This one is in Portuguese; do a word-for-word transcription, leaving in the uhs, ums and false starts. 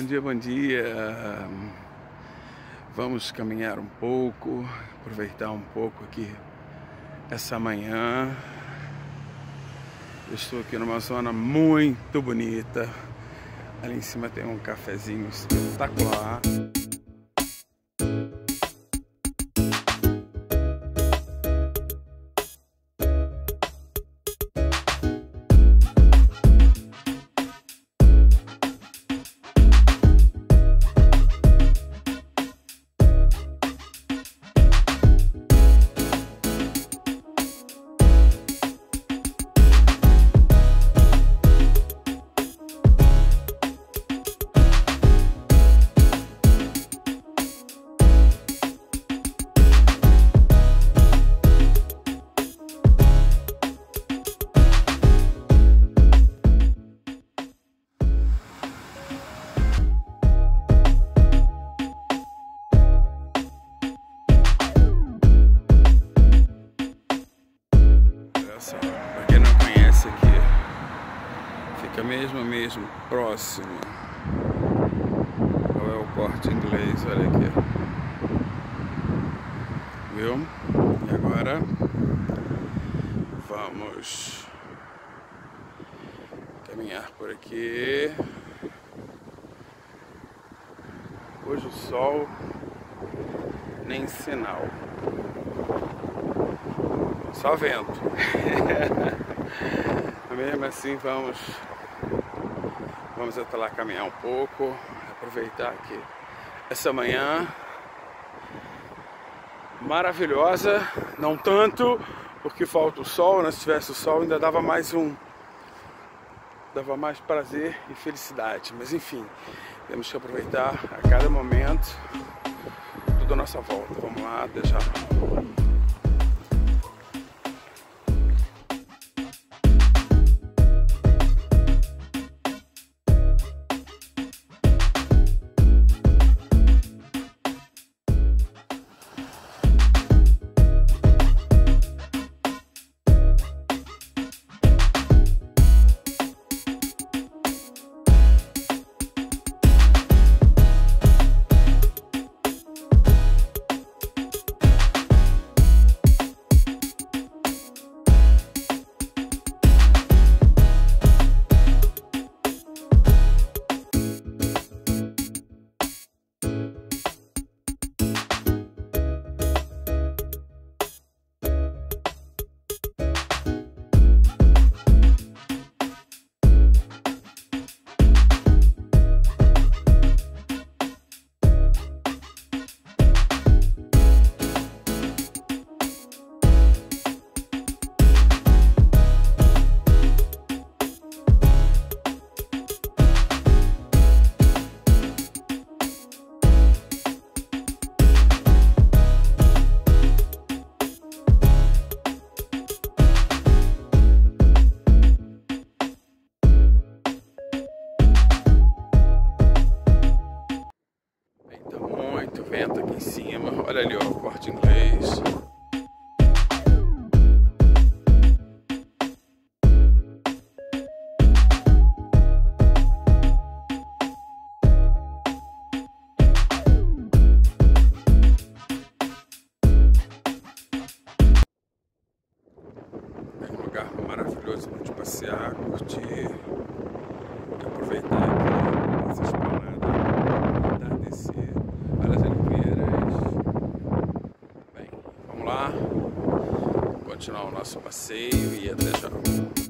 Bom dia, bom dia. Vamos caminhar um pouco, aproveitar um pouco aqui essa manhã. Eu estou aqui numa zona muito bonita. Ali em cima tem um cafezinho espetacular. Pra quem não conhece aqui, fica mesmo, mesmo próximo ao Corte Inglês, olha aqui, viu? E agora vamos caminhar por aqui. Hoje o sol nem sinal, só vento. Mesmo assim vamos vamos até lá caminhar um pouco, aproveitar aqui essa manhã maravilhosa. Não tanto, porque falta o sol, né? Se tivesse o sol ainda dava mais um dava mais prazer e felicidade, mas enfim, temos que aproveitar a cada momento tudo à nossa volta. Vamos lá, deixar vento aqui em cima, olha ali ó, o Corte Inglês. É um lugar maravilhoso para te passear, curtir, aproveitar aqui essa esplanada, entardecer. Continuar o nosso passeio e até já.